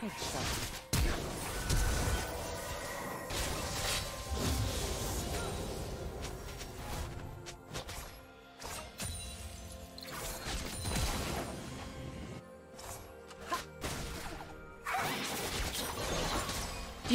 Headshot. Do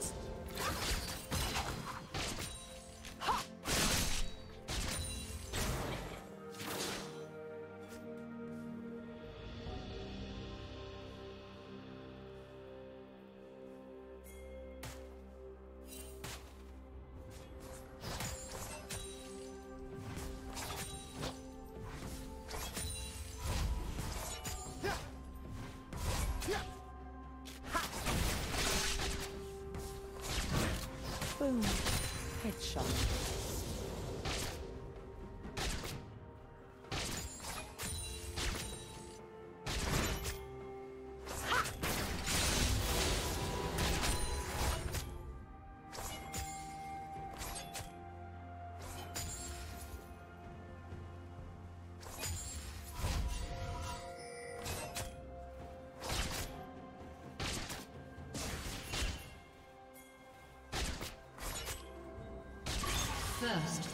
First.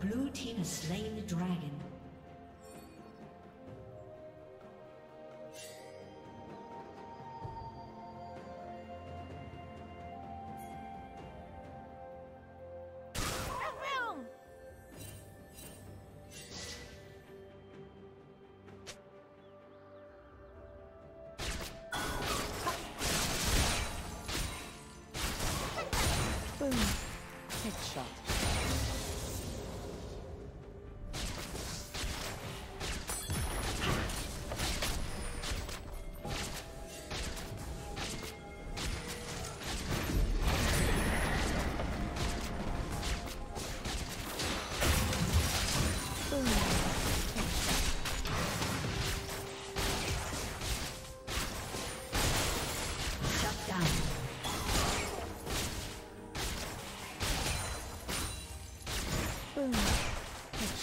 Blue team has slain the dragon.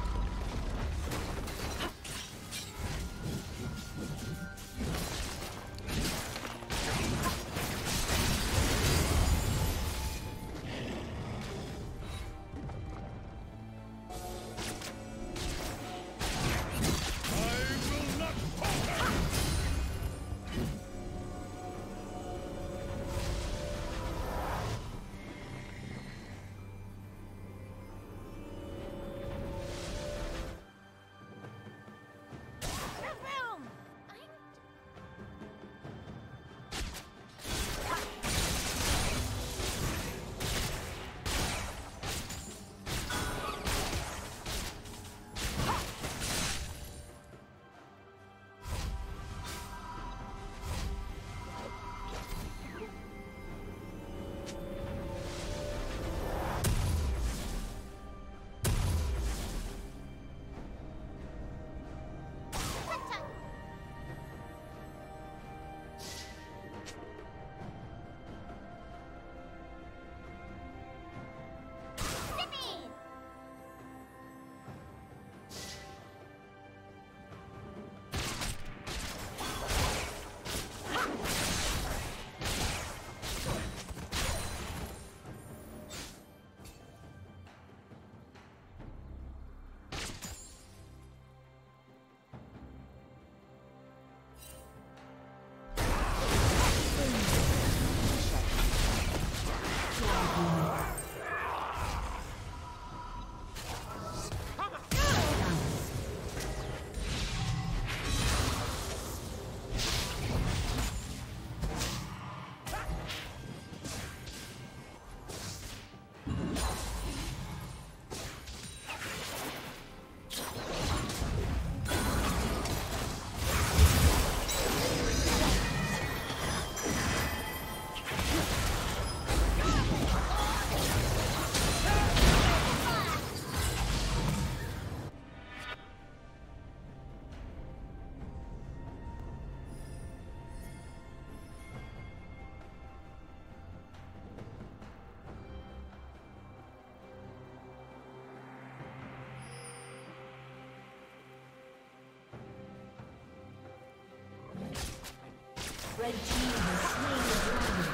Red team has slain the dragon.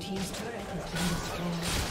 Team's turret has been destroyed. Team's turret has been destroyed.